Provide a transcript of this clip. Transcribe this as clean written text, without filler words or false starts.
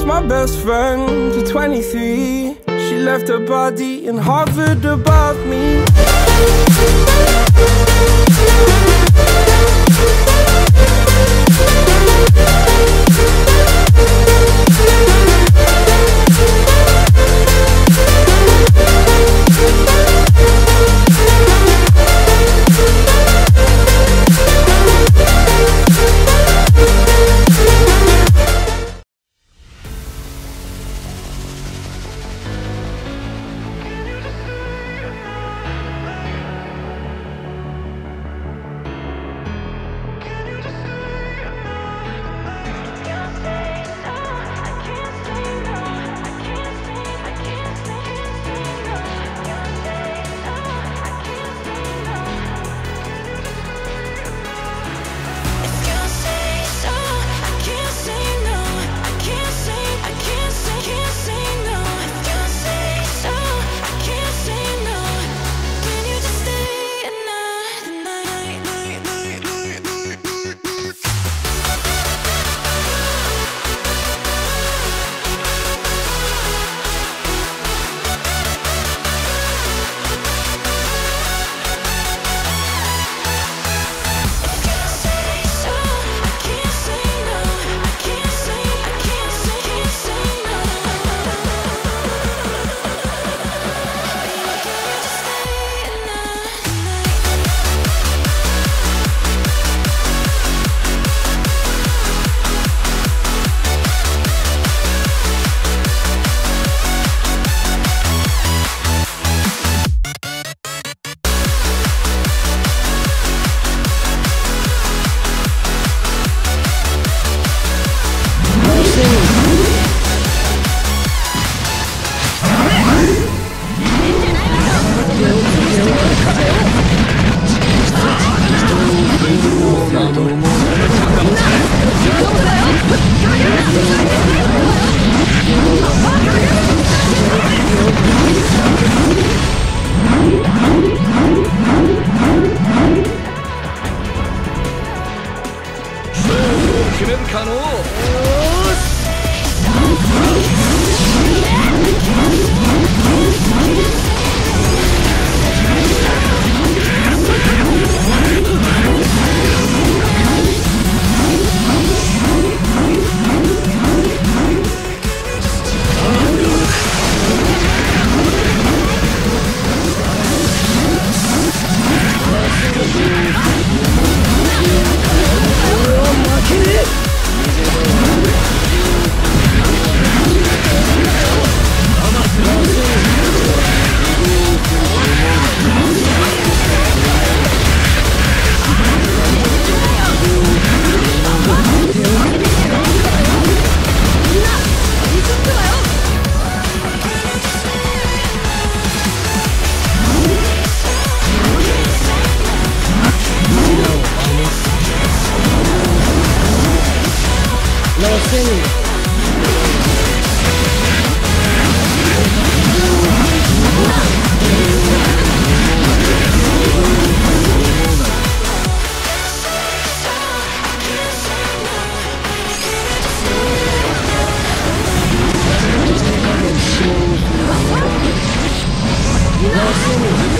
lost my best friend at 23. She left her body and hovered above me. Let's go.